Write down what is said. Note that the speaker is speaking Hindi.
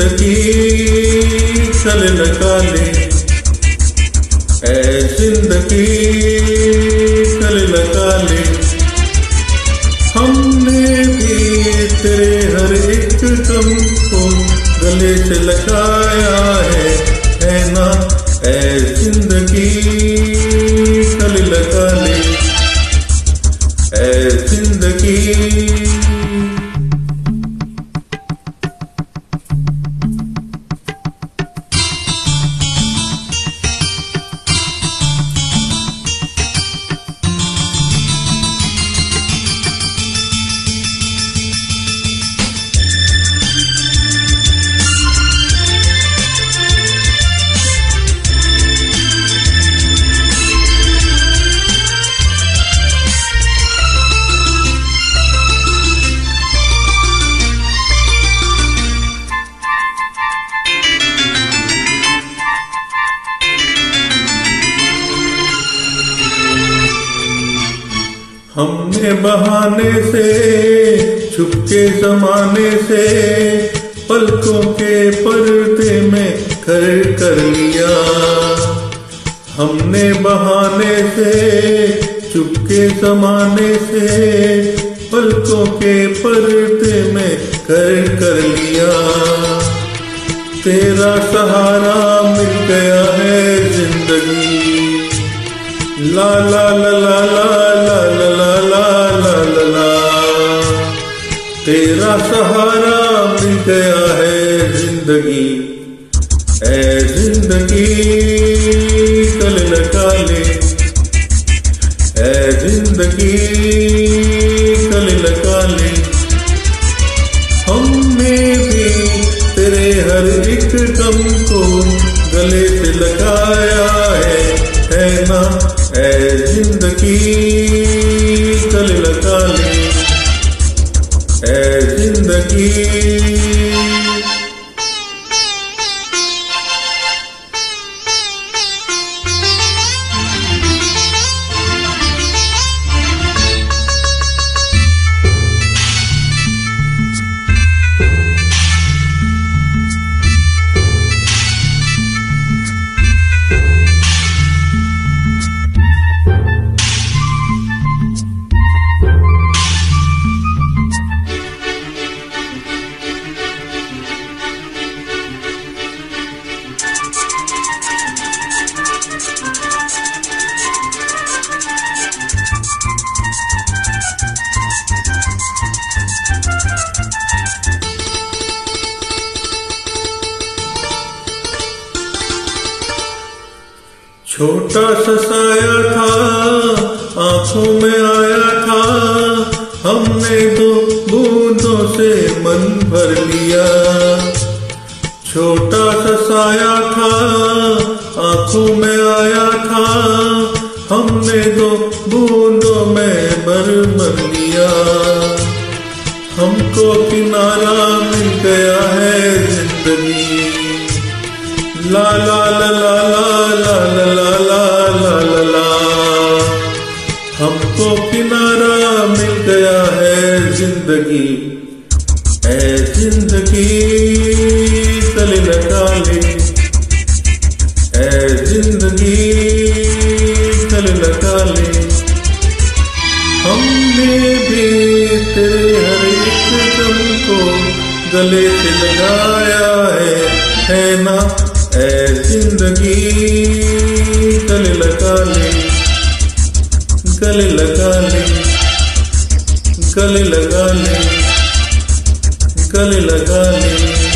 जिंदगी गले लगा ले, ऐ जिंदगी गले लगा ले। हमने भी तेरे हर एक कदम को गले से लगाया है ना, ऐ जिंदगी गले लगा ले, ऐ जिंदगी। हमने बहाने से छुपके जमाने से पलकों के पर्दे में घर कर लिया। हमने बहाने से छुपके जमाने से पलकों के पर्दे में घर कर लिया। तेरा सहारा मिल गया है जिंदगी, ला ला ला ला ला तेरा सहारा मिल गया है जिंदगी, ऐ जिंदगी गले लगा ले, ऐ जिंदगी गले लगा ले। हमने भी तेरे हर एक कदम को गले से लगाया है ना, ऐ जिंदगी गले लगा ले, ऐ जिंदगी। छोटा सा साया था आंखों में आया था, हमने दो बूंदों से मन भर लिया। छोटा सा साया था आंखों में आया था, हमने दो बूंदों में भर लिया। हमको किनारा मिल गया है जिंदगी, ला ला ला ला ला ला ला ला ला ला ला। हमको किनारा मिल गया है जिंदगी, ऐ जिंदगी गले लगा ले, ऐ जिंदगी गले लगा ले। हमने भी तेरे हर एक कदम को गले से लगाया है ना, ऐ जिंदगी गले लगा ले, गले लगा ले, गले लगा ले, गले लगा ले।